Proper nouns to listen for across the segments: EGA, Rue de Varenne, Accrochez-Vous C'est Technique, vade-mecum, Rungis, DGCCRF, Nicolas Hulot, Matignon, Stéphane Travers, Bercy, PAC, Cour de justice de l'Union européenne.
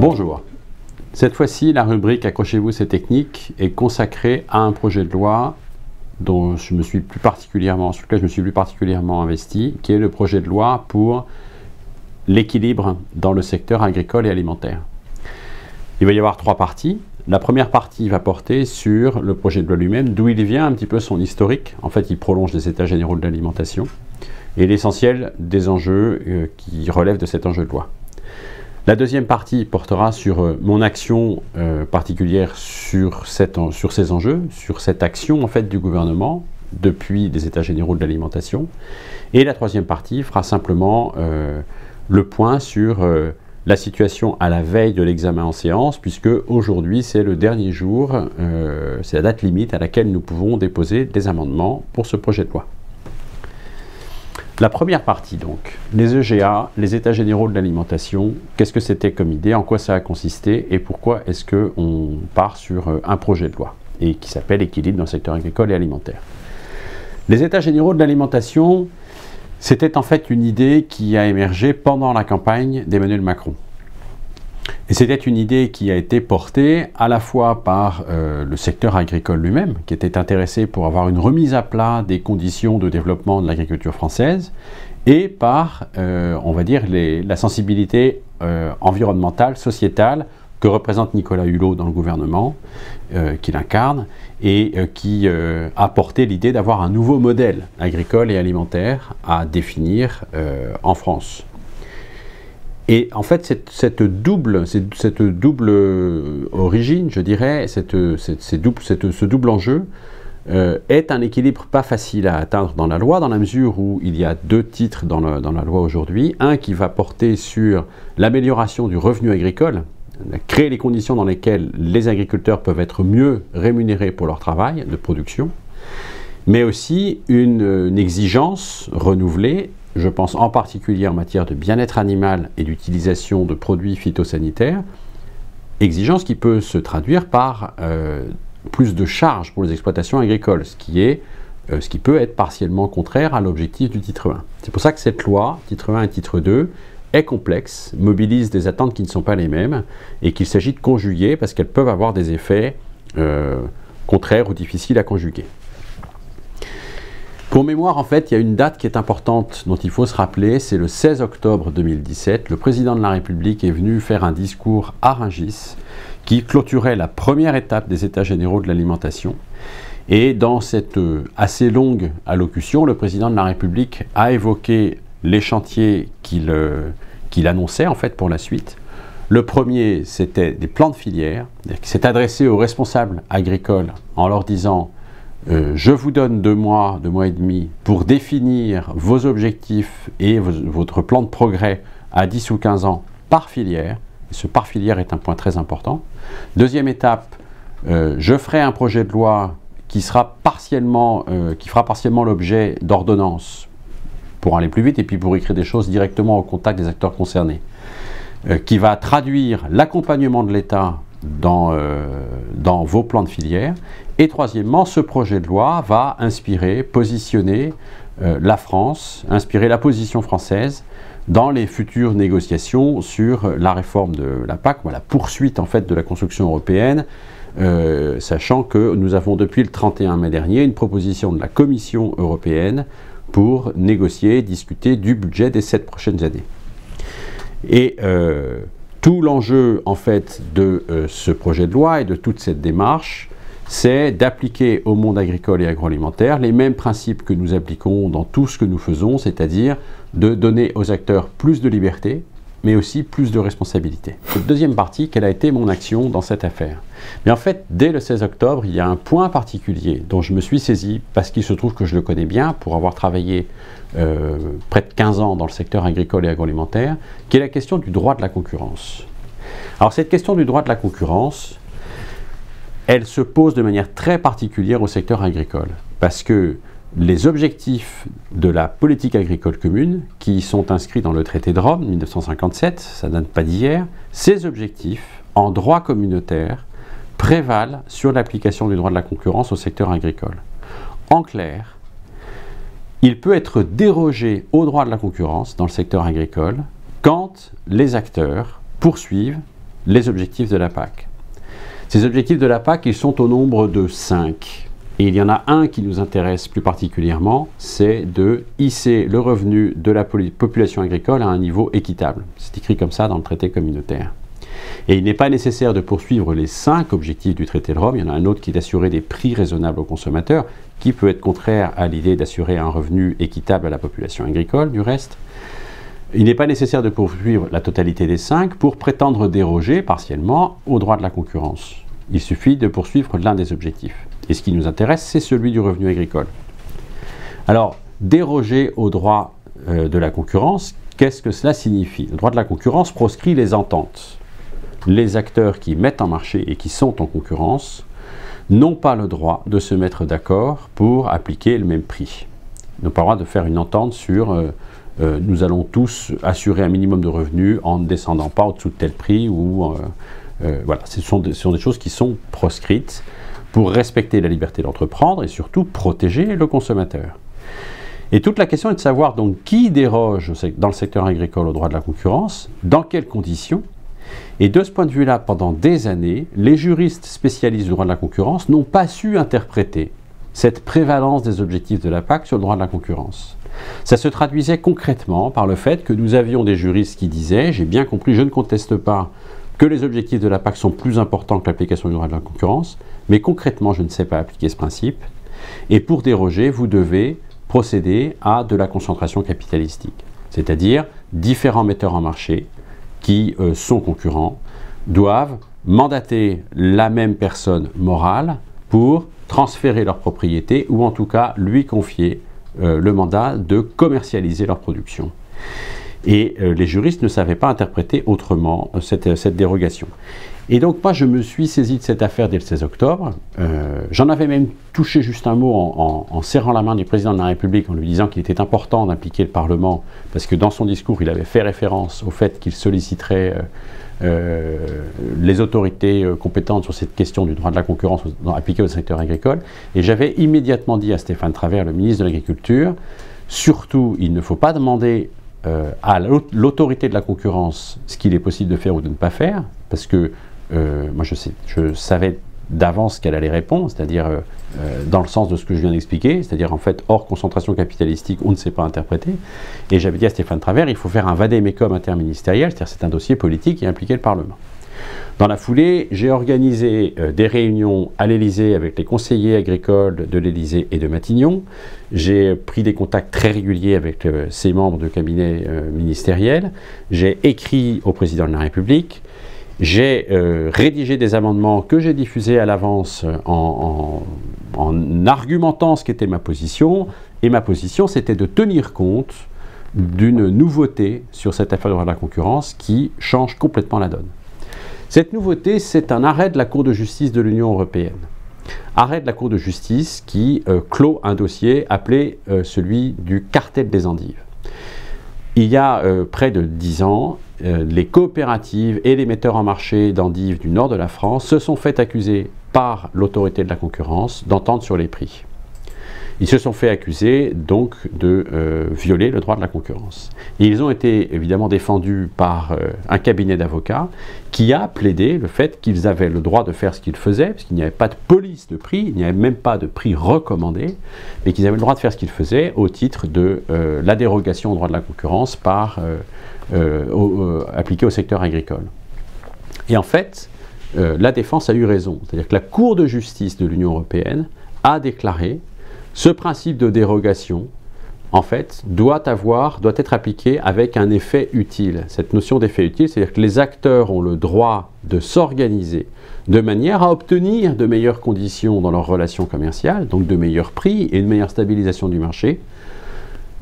Bonjour. Cette fois-ci, la rubrique Accrochez-vous C'est Technique est consacrée à un projet de loi dont sur lequel je me suis plus particulièrement investi, qui est le projet de loi pour l'équilibre dans le secteur agricole et alimentaire. Il va y avoir trois parties. La première partie va porter sur le projet de loi lui-même, d'où il vient, un petit peu son historique. En fait, il prolonge les états généraux de l'alimentation et l'essentiel des enjeux qui relèvent de cet enjeu de loi. La deuxième partie portera sur mon action particulière sur cette action en fait du gouvernement depuis les états généraux de l'alimentation. Et la troisième partie fera simplement le point sur la situation à la veille de l'examen en séance, puisque aujourd'hui c'est le dernier jour, c'est la date limite à laquelle nous pouvons déposer des amendements pour ce projet de loi. La première partie donc, les EGA, les états généraux de l'alimentation, qu'est-ce que c'était comme idée, en quoi ça a consisté et pourquoi est-ce qu'on part sur un projet de loi et qui s'appelle équilibre dans le secteur agricole et alimentaire. Les états généraux de l'alimentation, c'était en fait une idée qui a émergé pendant la campagne d'Emmanuel Macron. Et c'était une idée qui a été portée à la fois par le secteur agricole lui-même, qui était intéressé pour avoir une remise à plat des conditions de développement de l'agriculture française, et par, on va dire, la sensibilité environnementale, sociétale, que représente Nicolas Hulot dans le gouvernement, qu'il incarne, et qui a porté l'idée d'avoir un nouveau modèle agricole et alimentaire à définir en France. Et en fait, cette double origine, je dirais, ce double enjeu est un équilibre pas facile à atteindre dans la loi, dans la mesure où il y a deux titres dans la loi aujourd'hui. Un qui va porter sur l'amélioration du revenu agricole, créer les conditions dans lesquelles les agriculteurs peuvent être mieux rémunérés pour leur travail de production, mais aussi une exigence renouvelée, je pense en particulier en matière de bien-être animal et d'utilisation de produits phytosanitaires, exigence qui peut se traduire par plus de charges pour les exploitations agricoles, ce qui peut être partiellement contraire à l'objectif du titre 1. C'est pour ça que cette loi, titre 1 et titre 2, est complexe, mobilise des attentes qui ne sont pas les mêmes et qu'il s'agit de conjuguer parce qu'elles peuvent avoir des effets contraires ou difficiles à conjuguer. Pour mémoire, en fait, il y a une date qui est importante dont il faut se rappeler, c'est le 16 octobre 2017. Le président de la République est venu faire un discours à Rungis qui clôturait la première étape des états généraux de l'alimentation. Et dans cette assez longue allocution, le président de la République a évoqué les chantiers qu'il annonçait en fait pour la suite. Le premier, c'était des plans de filière. Il s'est adressé aux responsables agricoles en leur disant: je vous donne 2 mois, 2 mois et demi pour définir vos objectifs et votre plan de progrès à 10 ou 15 ans par filière. Et ce par filière est un point très important. Deuxième étape, je ferai un projet de loi qui fera partiellement l'objet d'ordonnances pour aller plus vite et puis pour écrire des choses directement au contact des acteurs concernés, qui va traduire l'accompagnement de l'État dans vos plans de filière. Et troisièmement, ce projet de loi va inspirer, positionner la France, inspirer la position française dans les futures négociations sur la réforme de la PAC, la poursuite en fait de la construction européenne, sachant que nous avons depuis le 31 mai dernier une proposition de la Commission européenne pour négocier, discuter du budget des 7 prochaines années. Et tout l'enjeu en fait de ce projet de loi et de toute cette démarche, c'est d'appliquer au monde agricole et agroalimentaire les mêmes principes que nous appliquons dans tout ce que nous faisons, c'est-à-dire de donner aux acteurs plus de liberté, mais aussi plus de responsabilité. Cette deuxième partie, quelle a été mon action dans cette affaire? Mais en fait, dès le 16 octobre, il y a un point particulier dont je me suis saisi, parce qu'il se trouve que je le connais bien, pour avoir travaillé près de 15 ans dans le secteur agricole et agroalimentaire, qui est la question du droit de la concurrence. Alors cette question du droit de la concurrence, elle se pose de manière très particulière au secteur agricole, parce que les objectifs de la politique agricole commune, qui sont inscrits dans le traité de Rome, 1957, ça ne date pas d'hier, ces objectifs, en droit communautaire, prévalent sur l'application du droit de la concurrence au secteur agricole. En clair, il peut être dérogé au droit de la concurrence dans le secteur agricole quand les acteurs poursuivent les objectifs de la PAC. Ces objectifs de la PAC, ils sont au nombre de 5. Et il y en a un qui nous intéresse plus particulièrement, c'est de hisser le revenu de la population agricole à un niveau équitable. C'est écrit comme ça dans le traité communautaire. Et il n'est pas nécessaire de poursuivre les 5 objectifs du traité de Rome. Il y en a un autre qui est d'assurer des prix raisonnables aux consommateurs, qui peut être contraire à l'idée d'assurer un revenu équitable à la population agricole, du reste. Il n'est pas nécessaire de poursuivre la totalité des 5 pour prétendre déroger partiellement au droit de la concurrence. Il suffit de poursuivre l'un des objectifs. Et ce qui nous intéresse, c'est celui du revenu agricole. Alors, déroger au droit de la concurrence, qu'est-ce que cela signifie? Le droit de la concurrence proscrit les ententes. Les acteurs qui mettent en marché et qui sont en concurrence n'ont pas le droit de se mettre d'accord pour appliquer le même prix. Ils n'ont pas le droit de faire une entente sur... nous allons tous assurer un minimum de revenus en ne descendant pas au-dessous de tel prix. Ou, voilà. Ce sont des choses qui sont proscrites pour respecter la liberté d'entreprendre et surtout protéger le consommateur. Et toute la question est de savoir donc qui déroge dans le secteur agricole au droit de la concurrence, dans quelles conditions. Et de ce point de vue-là, pendant des années, les juristes spécialistes du droit de la concurrence n'ont pas su interpréter cette prévalence des objectifs de la PAC sur le droit de la concurrence. Ça se traduisait concrètement par le fait que nous avions des juristes qui disaient « j'ai bien compris, je ne conteste pas que les objectifs de la PAC sont plus importants que l'application du droit de la concurrence, mais concrètement je ne sais pas appliquer ce principe, et pour déroger vous devez procéder à de la concentration capitalistique, c'est-à-dire différents metteurs en marché qui sont concurrents doivent mandater la même personne morale pour transférer leur propriété ou en tout cas lui confier le mandat de commercialiser leur production. Et les juristes ne savaient pas interpréter autrement cette dérogation. Et donc moi je me suis saisi de cette affaire dès le 16 octobre, j'en avais même touché juste un mot en serrant la main du président de la République en lui disant qu'il était important d'impliquer le Parlement, parce que dans son discours il avait fait référence au fait qu'il solliciterait les autorités compétentes sur cette question du droit de la concurrence appliquée au secteur agricole. Et j'avais immédiatement dit à Stéphane Travers, le ministre de l'Agriculture, surtout il ne faut pas demander à l'autorité de la concurrence ce qu'il est possible de faire ou de ne pas faire, parce que moi je savais d'avance qu'elle allait répondre, c'est-à-dire dans le sens de ce que je viens d'expliquer, c'est-à-dire en fait hors concentration capitalistique on ne sait pas interpréter. Et j'avais dit à Stéphane Travers, il faut faire un vade-mecum interministériel, c'est-à-dire c'est un dossier politique qui impliquait le Parlement. Dans la foulée, j'ai organisé des réunions à l'Élysée avec les conseillers agricoles de l'Élysée et de Matignon. J'ai pris des contacts très réguliers avec ses membres de cabinet ministériel. J'ai écrit au président de la République. J'ai rédigé des amendements que j'ai diffusés à l'avance en argumentant ce qu'était ma position. Et ma position, c'était de tenir compte d'une nouveauté sur cette affaire de la concurrence qui change complètement la donne. Cette nouveauté, c'est un arrêt de la Cour de justice de l'Union européenne. Arrêt de la Cour de justice qui clôt un dossier appelé celui du cartel des endives. Il y a près de 10 ans, les coopératives et les metteurs en marché d'endives du nord de la France se sont fait accuser par l'autorité de la concurrence d'entente sur les prix. Ils se sont fait accuser donc de violer le droit de la concurrence. Et ils ont été évidemment défendus par un cabinet d'avocats qui a plaidé le fait qu'ils avaient le droit de faire ce qu'ils faisaient, puisqu'il n'y avait pas de police de prix, il n'y avait même pas de prix recommandé, mais qu'ils avaient le droit de faire ce qu'ils faisaient au titre de la dérogation au droit de la concurrence appliquée au secteur agricole. Et en fait, la défense a eu raison. C'est-à-dire que la Cour de justice de l'Union européenne a déclaré: ce principe de dérogation, en fait, doit être appliqué avec un effet utile. Cette notion d'effet utile, c'est-à-dire que les acteurs ont le droit de s'organiser de manière à obtenir de meilleures conditions dans leurs relations commerciales, donc de meilleurs prix et une meilleure stabilisation du marché.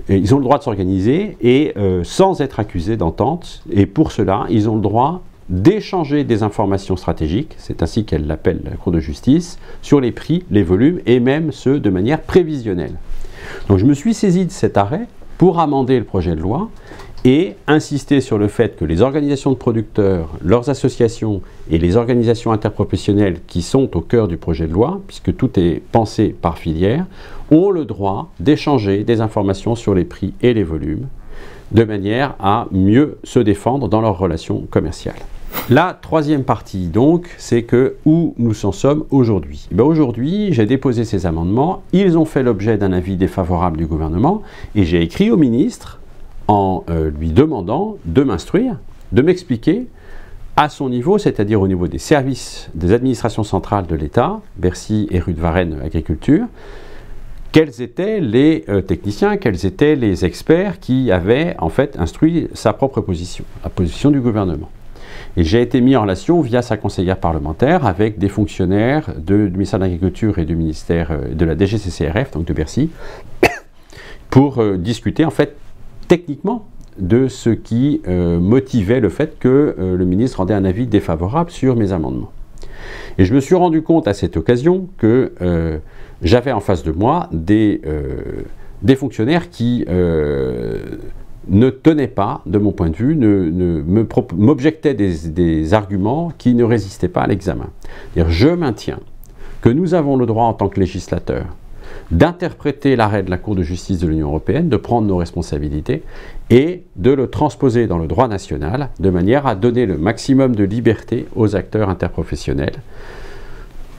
Et ils ont le droit de s'organiser et sans être accusés d'entente. Et pour cela, ils ont le droit d'échanger des informations stratégiques, c'est ainsi qu'elle l'appelle la Cour de justice, sur les prix, les volumes et même ceux de manière prévisionnelle. Donc je me suis saisi de cet arrêt pour amender le projet de loi et insister sur le fait que les organisations de producteurs, leurs associations et les organisations interprofessionnelles qui sont au cœur du projet de loi, puisque tout est pensé par filière, ont le droit d'échanger des informations sur les prix et les volumes, de manière à mieux se défendre dans leurs relations commerciales. La troisième partie, donc, c'est que où nous en sommes aujourd'hui. Ben aujourd'hui, j'ai déposé ces amendements, ils ont fait l'objet d'un avis défavorable du gouvernement et j'ai écrit au ministre en lui demandant de m'instruire, de m'expliquer à son niveau, c'est-à-dire au niveau des services, des administrations centrales de l'État, Bercy et rue de Varenne, agriculture, quels étaient les techniciens, quels étaient les experts qui avaient en fait instruit sa propre position, la position du gouvernement. Et j'ai été mis en relation via sa conseillère parlementaire avec des fonctionnaires du ministère de l'Agriculture et du ministère de la DGCCRF, donc de Bercy, pour discuter en fait techniquement de ce qui motivait le fait que le ministre rendait un avis défavorable sur mes amendements. Et je me suis rendu compte à cette occasion que j'avais en face de moi des fonctionnaires qui ne tenaient pas, de mon point de vue, m'objectaient des arguments qui ne résistaient pas à l'examen. Je maintiens que nous avons le droit en tant que législateur d'interpréter l'arrêt de la Cour de justice de l'Union européenne, de prendre nos responsabilités et de le transposer dans le droit national de manière à donner le maximum de liberté aux acteurs interprofessionnels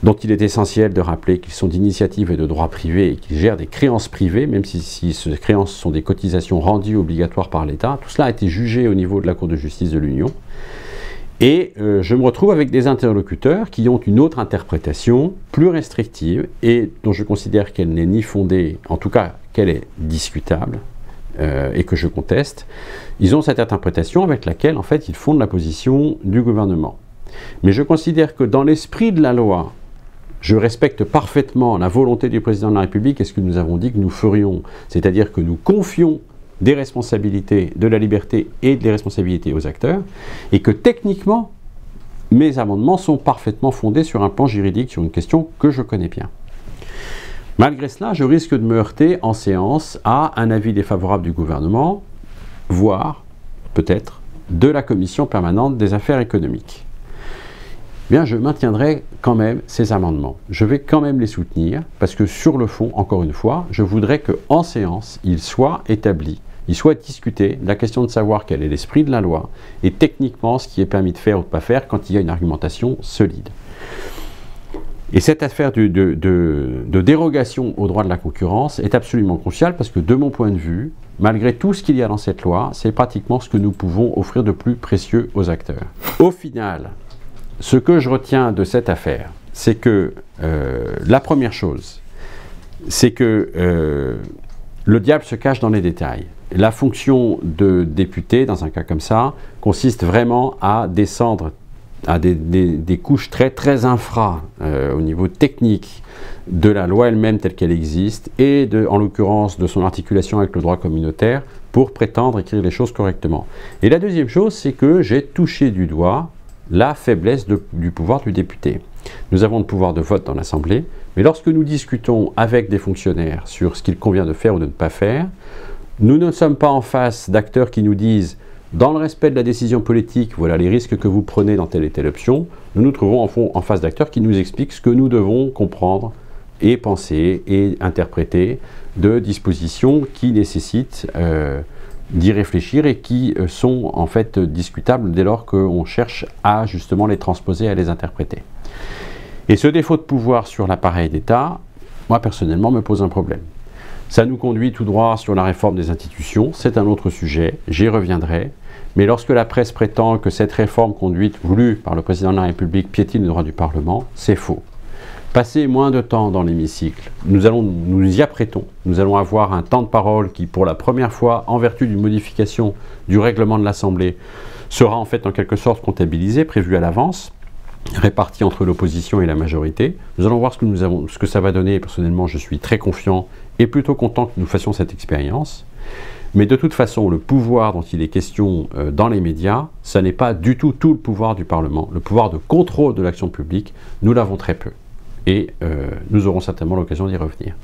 dont il est essentiel de rappeler qu'ils sont d'initiative et de droit privé et qu'ils gèrent des créances privées, même si ces créances sont des cotisations rendues obligatoires par l'État. Tout cela a été jugé au niveau de la Cour de justice de l'Union. Et je me retrouve avec des interlocuteurs qui ont une autre interprétation, plus restrictive, et dont je considère qu'elle n'est ni fondée, en tout cas qu'elle est discutable, et que je conteste. Ils ont cette interprétation avec laquelle, en fait, ils fondent la position du gouvernement. Mais je considère que dans l'esprit de la loi, je respecte parfaitement la volonté du président de la République et ce que nous avons dit que nous ferions, c'est-à-dire que nous confions des responsabilités, de la liberté et des responsabilités aux acteurs, et que techniquement, mes amendements sont parfaitement fondés sur un plan juridique, sur une question que je connais bien. Malgré cela, je risque de me heurter en séance à un avis défavorable du gouvernement, voire, peut-être, de la commission permanente des affaires économiques. Bien, je maintiendrai quand même ces amendements. Je vais quand même les soutenir, parce que sur le fond, encore une fois, je voudrais qu'en séance, il soit établi, il soit discuté, la question de savoir quel est l'esprit de la loi, et techniquement ce qui est permis de faire ou de ne pas faire quand il y a une argumentation solide. Et cette affaire de dérogation au droit de la concurrence est absolument cruciale, parce que de mon point de vue, malgré tout ce qu'il y a dans cette loi, c'est pratiquement ce que nous pouvons offrir de plus précieux aux acteurs. Au final, ce que je retiens de cette affaire, c'est que la première chose, c'est que le diable se cache dans les détails. La fonction de député, dans un cas comme ça, consiste vraiment à descendre à des couches très très infra au niveau technique de la loi elle-même telle qu'elle existe et en l'occurrence de son articulation avec le droit communautaire pour prétendre écrire les choses correctement. Et la deuxième chose, c'est que j'ai touché du doigt la faiblesse du pouvoir du député. Nous avons le pouvoir de vote dans l'Assemblée, mais lorsque nous discutons avec des fonctionnaires sur ce qu'il convient de faire ou de ne pas faire, nous ne sommes pas en face d'acteurs qui nous disent « dans le respect de la décision politique, voilà les risques que vous prenez dans telle et telle option », nous nous trouvons en face d'acteurs qui nous expliquent ce que nous devons comprendre et penser et interpréter de dispositions qui nécessitent d'y réfléchir et qui sont en fait discutables dès lors qu'on cherche à justement les transposer, à les interpréter. Et ce défaut de pouvoir sur l'appareil d'État, moi personnellement, me pose un problème. Ça nous conduit tout droit sur la réforme des institutions, c'est un autre sujet, j'y reviendrai, mais lorsque la presse prétend que cette réforme conduite voulue par le président de la République piétine le droit du Parlement, c'est faux. Passer moins de temps dans l'hémicycle, nous y apprêtons. Nous allons avoir un temps de parole qui, pour la première fois, en vertu d'une modification du règlement de l'Assemblée, sera en fait en quelque sorte comptabilisé, prévu à l'avance, réparti entre l'opposition et la majorité. Nous allons voir ce que ça va donner. Personnellement, je suis très confiant et plutôt content que nous fassions cette expérience. Mais de toute façon, le pouvoir dont il est question dans les médias, ça n'est pas du tout le pouvoir du Parlement. Le pouvoir de contrôle de l'action publique, nous l'avons très peu. Et nous aurons certainement l'occasion d'y revenir.